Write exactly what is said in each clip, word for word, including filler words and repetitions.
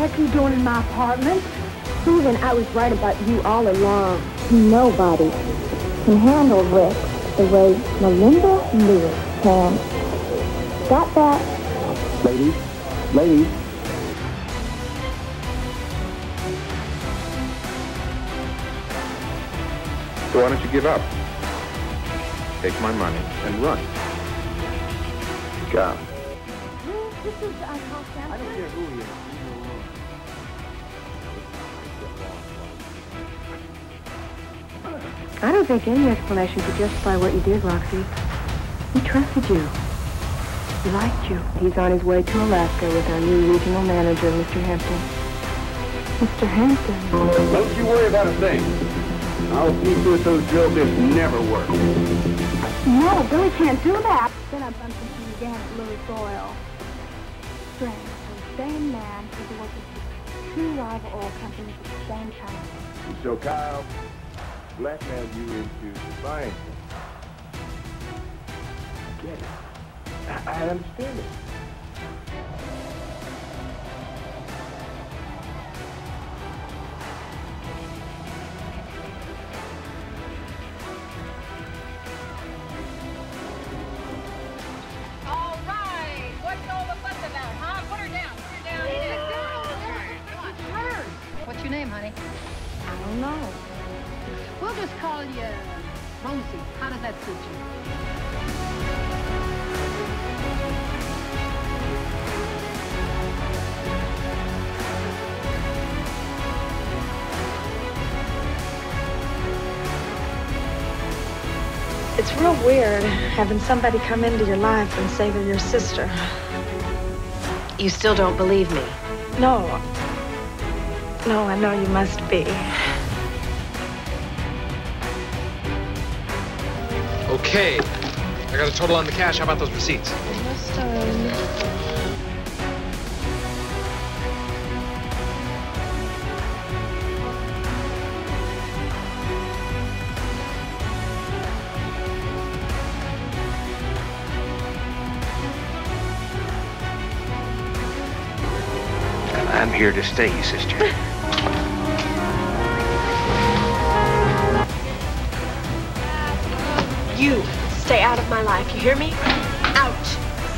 heck you doing in my apartment? Susan, I was right about you all along. Nobody can handle Rick the way Melinda Lewis can. Got that? Ladies, ladies. So why don't you give up? Take my money and run. Good job. This is uh, Kyle Samson. I don't care who he is. I don't think any explanation could justify what you did, Roxie. He trusted you. He liked you. He's on his way to Alaska with our new regional manager, Mister Hampton. Mister Hampton. Don't you worry about a thing. I'll see to it those drill bits never work. No, Billy can't do that. Then I bumped into again at Louis Boyle. Strange, the same man who's working for two rival oil companies at the same time. So, Kyle, blackmail you into buying things. I get it. I, I understand it. All right. What's all the fuss about, huh? Put her down. Put her down. Yeah. Come on. Come on. What's your name, honey? I don't know. We'll just call you Rosie. How does that suit you? It's real weird having somebody come into your life and say they're your sister. You still don't believe me? No. No, I know you must be. Okay, I got a total on the cash. How about those receipts? Almost done. And I'm here to stay, sister. You stay out of my life, you hear me? Out.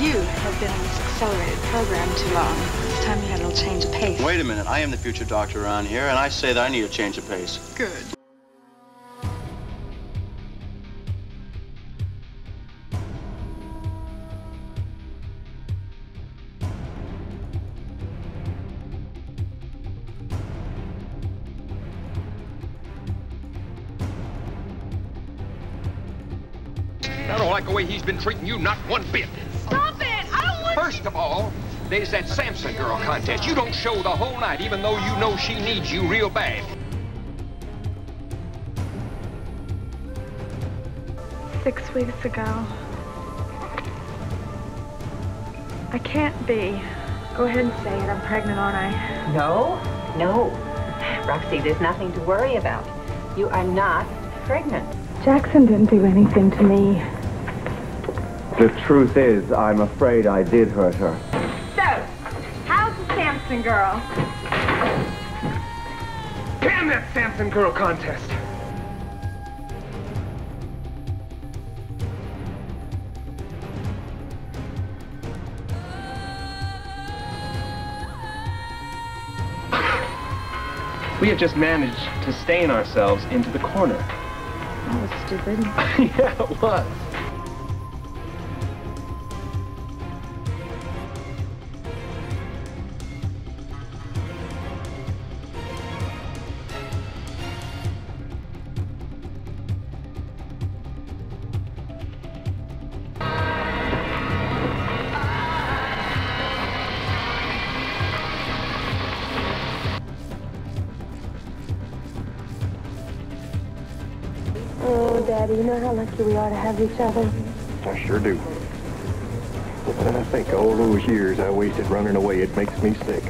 You have been on this accelerated program too long. It's time you had a little change of pace. Wait a minute. I am the future doctor around here, and I say that I need a change of pace. Good. Been treating you not one bit. Stop it! I don't want. First of all, there's that Samson girl contest. You don't show the whole night, even though you know she needs you real bad. Six weeks ago. I can't be. Go ahead and say it. I'm pregnant, aren't I? No, no. Roxie, there's nothing to worry about. You are not pregnant. Jackson didn't do anything to me. The truth is, I'm afraid I did hurt her. So, how's the Samson girl? Damn that Samson girl contest! We have just managed to stain ourselves into the corner. That was stupid. Yeah, it was. You know how lucky we are to have each other? I sure do. When I think all those years I wasted running away, it makes me sick.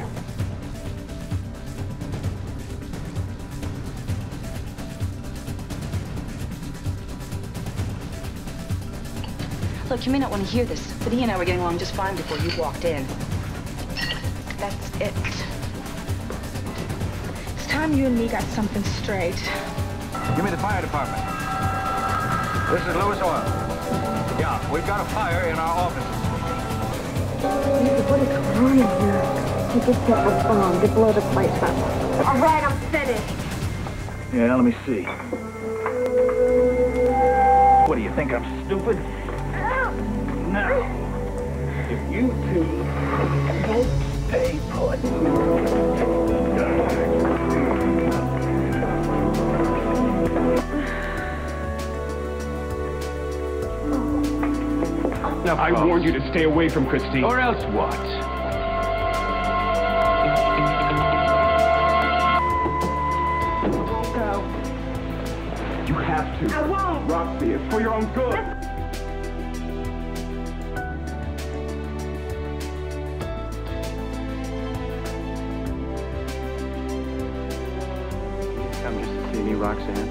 Look, you may not want to hear this, but he and I were getting along just fine before you walked in. That's it. time you and me got something straight. Give me the fire department. This is Lewis Hoyle. Yeah, we've got a fire in our office. What is going on here? You just can't respond. You blow the place up. All right, I'm finished. Yeah, now let me see. What do you think? I'm stupid? No. If you two don't stay put, now I warned you to stay away from Christine. Or else what? I'll go. You have to. I won't. Roxie, it's for your own good. Let's Roxanne.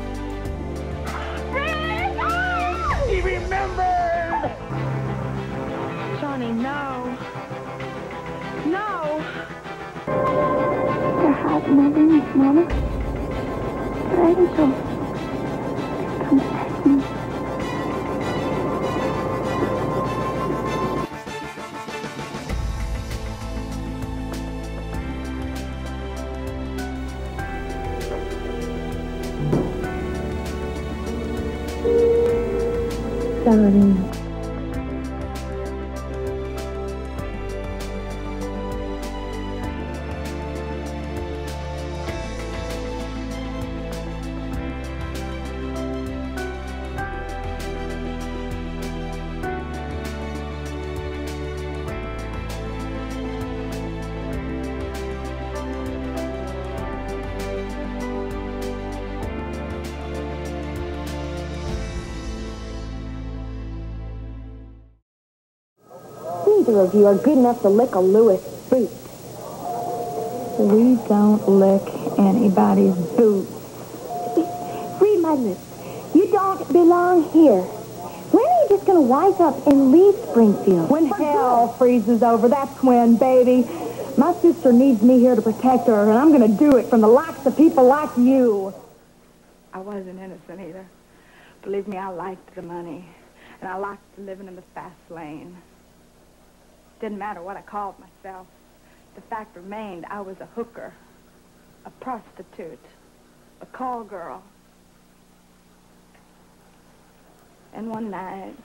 He remembered! Johnny, no. No! They're hiding my business, Mama. They're hiding so. They come back me. Of you are good enough to lick a Lewis boot. We don't lick anybody's boots. Read my lips. You don't belong here. When are you just going to wise up and leave Springfield? When For hell good. freezes over, that's when, baby. My sister needs me here to protect her, and I'm going to do it from the likes of people like you. I wasn't innocent either. Believe me, I liked the money, and I liked living in the fast lane. Didn't matter what I called myself. The fact remained I was a hooker, a prostitute, a call girl. And one night,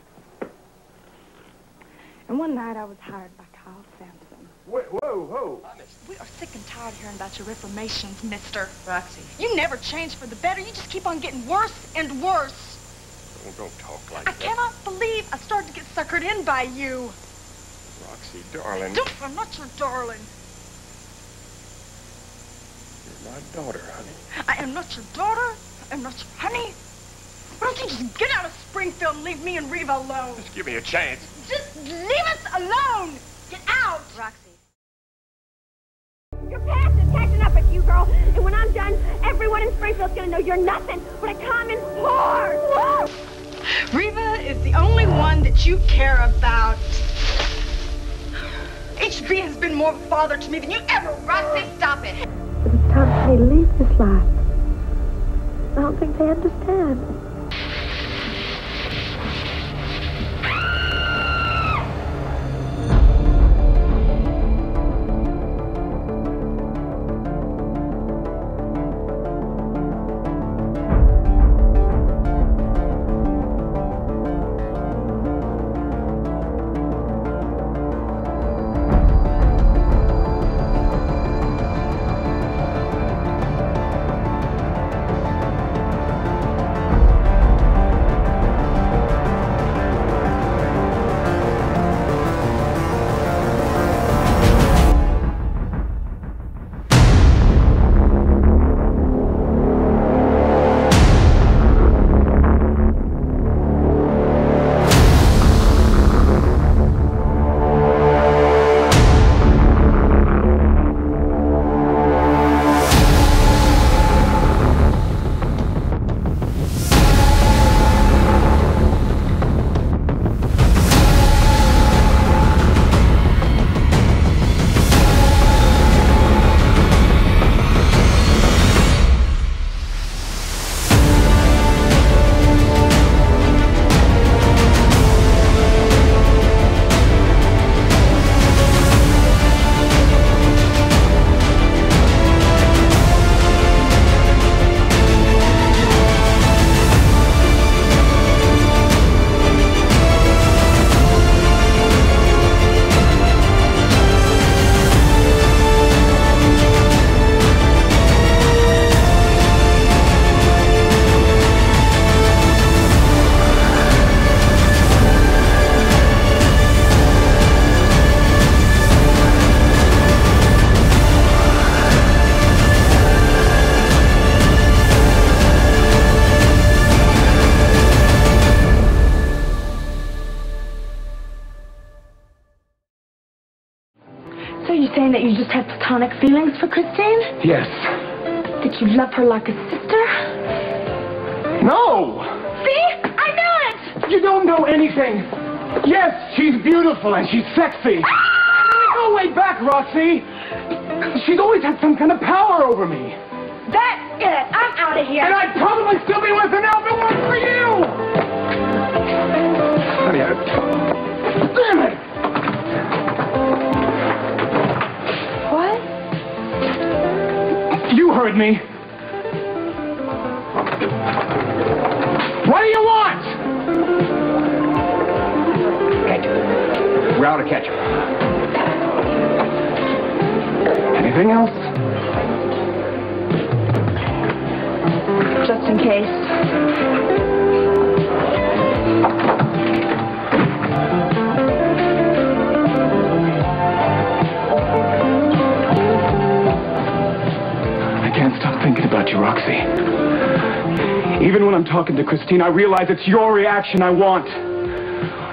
and one night I was hired by Kyle Samson. Wait, whoa, whoa. We are sick and tired hearing about your reformations, mister. Roxy. You never change for the better. You just keep on getting worse and worse. Oh, don't talk like I that. I cannot believe I started to get suckered in by you. Roxy, darling. Don't, I'm not your darling. You're my daughter, honey. I am not your daughter. I'm not your honey. Why don't you just get out of Springfield and leave me and Reva alone? Just give me a chance. Just leave us alone. Get out. Roxy. Your past is catching up with you, girl. And when I'm done, everyone in Springfield's going to know you're nothing but a common whore. Reva is the only one that you care about. H B has been more of a father to me than you ever. Roxy, stop it. It was time for me to leave this life. I don't think they understand. saying that you just had platonic feelings for Christine? Yes. Did you love her like a sister? No! See? I knew it! You don't know anything. Yes, she's beautiful and she's sexy. Ah! Go way back, Roxy. She's always had some kind of power over me. That's it. I'm out of here. And I'd probably still be with her now if it weren't for you! Honey, I... Damn it! What? You heard me. What do you want? Catch her. We're out of catch her. Anything else? Just in case. I can't stop thinking about you, Roxy. Even when I'm talking to Christine, I realize it's your reaction I want.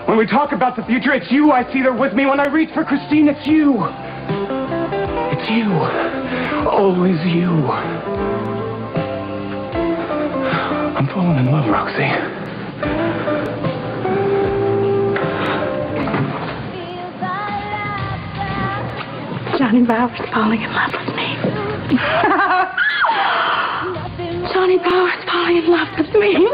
When we talk about the future, it's you I see there with me. When I reach for Christine, it's you. It's you. Always you. I'm falling in love, Roxy. Johnny Bauer's falling in love with me. Johnny Bauer's falling in love with me.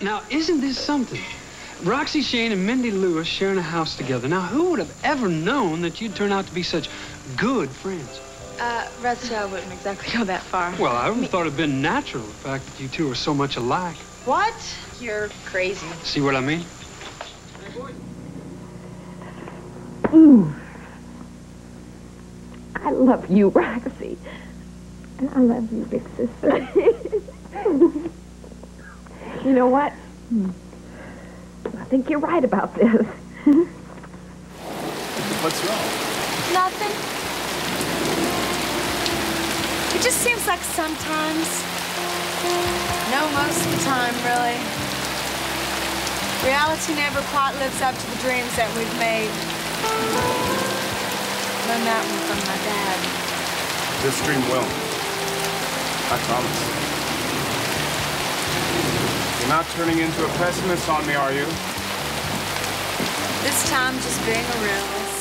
Now, isn't this something? Roxie Shayne and Mindy Lewis sharing a house together. Now, who would have ever known that you'd turn out to be such good friends? Uh, Rusty, I wouldn't exactly go that far. Well, I would have thought it'd been natural, the fact that you two are so much alike. What? You're crazy. See what I mean? Ooh. I love you, Roxy. And I love you, big sister. You know what? I think you're right about this. What's wrong? Nothing. It just seems like sometimes. No, most of the time, really. Reality never quite lives up to the dreams that we've made. learned that one from my dad. Just dream well. I promise. You're not turning into a pessimist on me, are you? This time, just being a realist.